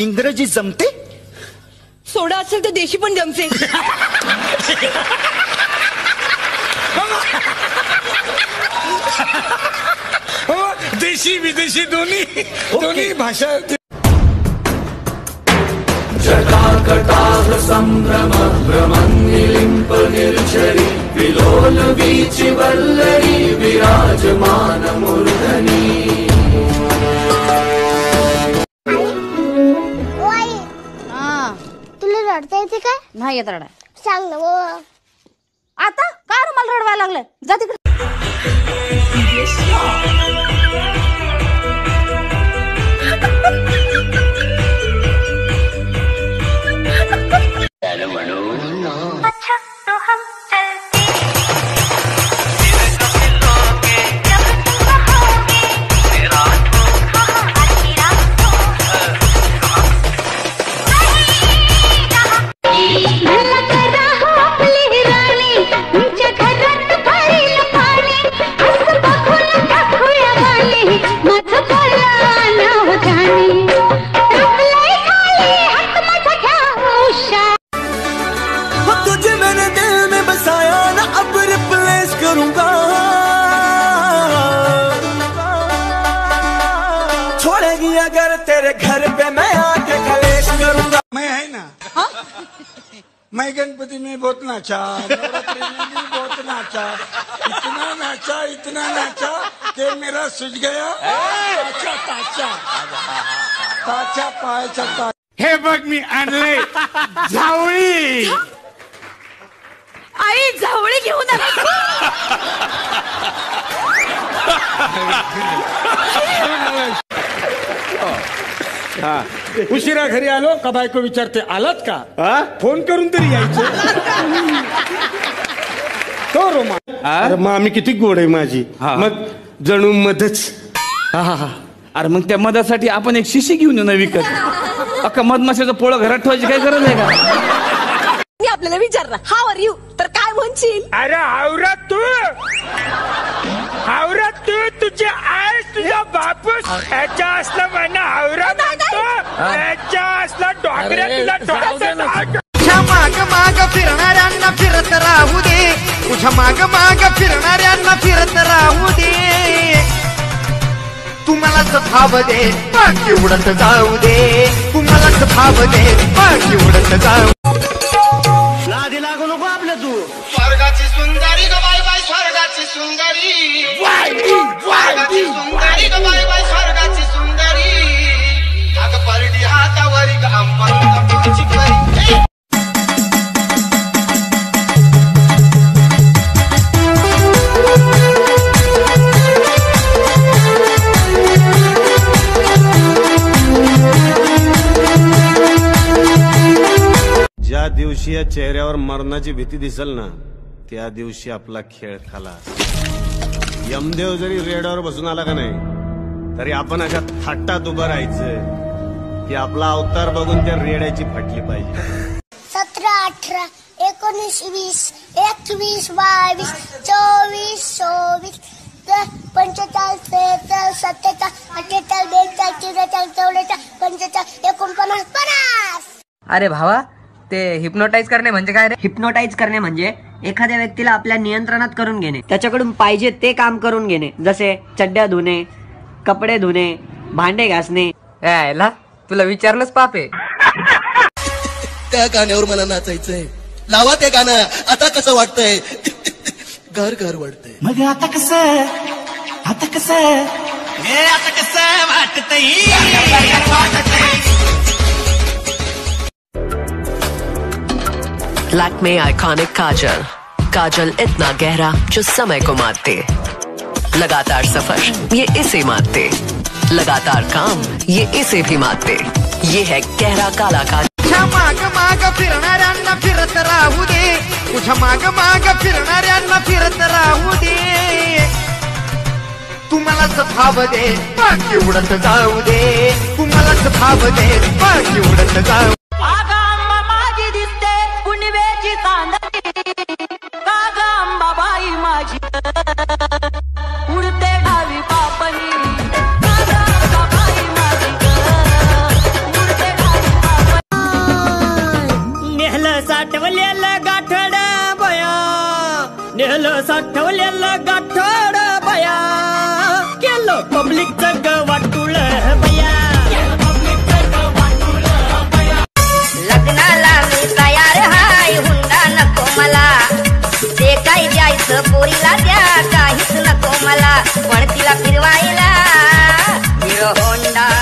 इंग्रजी जमते? सोडा असेल तर देशी पण जमते. देशी विदेशी दोन्ही दोन्ही भाषा. जटा कटाह संभ्रम भ्रमनिलिंप निर्झरी विलोल बीची वल्लरी विराजमान मुरधनी. रडता येते काय? नाही येत रडा. सांग ना वो. आता का रुमाल रडवायला लागले? जा तिकडे. अच्छा तो हम चलते. अगर तेरे घर पे मैं आके कलेश करूंगा. मैं है ना हा? मैं गणपति में बहुत नाचा, नवरात्रि में भी बहुत नाचा, इतना नाचा कि मेरा सूझ गया. अच्छा ताचा पायचा. हे बघ मी आणले झावळी. आई झावळी घेऊन आला. हा उशिरा घरी आलो का बायको विचारते आलात का, फोन करून तरी यायचं. तो रोमा मामी किती गोड आहे माझी. मग जणू मधच. अरे मग त्या मधासाठी आपण एक शिशी घेऊन येऊ ना विकत. अक्का मधमाशाचं पोळं घरात ठेवायची काय गरज आहे का? मी आपल्याला विचारला हाव आर यू तर काय म्हणशील? अरे हावरा तू तुझे आय तुझा बापूस ह्याच्या असला म्हणा हावरा म्हणतो ह्याच्या असला डॉक्टर तुला डॉक्टर. तुझ्या माग फिरणाऱ्यांना फिरत राहू दे. तुझ्या माग फिरणाऱ्यांना फिरत राहू दे. तुम्हाला सभाव दे बाकी उडत जाऊ दे. तुम्हाला सभाव दे बाकी उडत जाऊ. लादी लागू नको आपल्या तू. स्वर्गाची सुंदरी ग बाय बाय स्वर्गाची सुंदरी. स्वर्गाची सुंदरी ग बाय बाय स्वर्गाची सुंदरी. अग परडी हातावरी ग अंबाची करी. ज्या दिवशी या चेहऱ्यावर मरणाची भीती दिसल ना त्या दिवशी आपला खेळ खालास. यमदेव जरी रेडावर बसून आला का नाही तरी आपण अशा थाटात उभं राहायचं की आपला अवतार बघून त्या रेड्याची फाटली पाहिजे. 17, 18, 19, 20, 21, 22, 23, 24, 25, 26, 27, 28, 29, 30, 41, 42, 43, 44, 45. अरे भावा ते हिप्नोटाइज करणे म्हणजे काय रे? हिप्नोटाइज करणे म्हणजे एखाद्या व्यक्तीला आपल्या नियंत्रणात करून घेणे, त्याच्याकडून पाहिजे ते काम करून घेणे, जसे चड्ड्या धुणे, कपडे धुणे, भांडे घासणे. यायला तुला विचारलंच पापे. त्या गाण्यावर मला नाचायचंय. लावा ते गाणं. आता कसं वाटतंय? घर घर वाटतंय. मग आता कसं वाटतंय. ब्लैक में आइकॉनिक काजल इतना गहरा जो समय को मारते. लगातार सफर ये इसे मारते. लगातार काम ये इसे भी मारते. ये है गहरा काला काजल. तुझ्या माग फिरणाऱ्यांना फिरत राहू दे. तुझ्या माग फिरणाऱ्यांना फिरत राहू दे. तुम्हाला सभाव दे बाकी उडत जाऊ दे. तुम्हाला सभाव दे बाकी उडत जाऊ. केलं साठवलेला गाठोड बया, केलं पब्लिक जग वाटुळ बया, लग्नाला मी तयार हाय, हुंडा नको मला, जे काही द्यायचं पोरीला द्या, काहीच नको मला, पण तिला फिरवायला हिरो होंडा।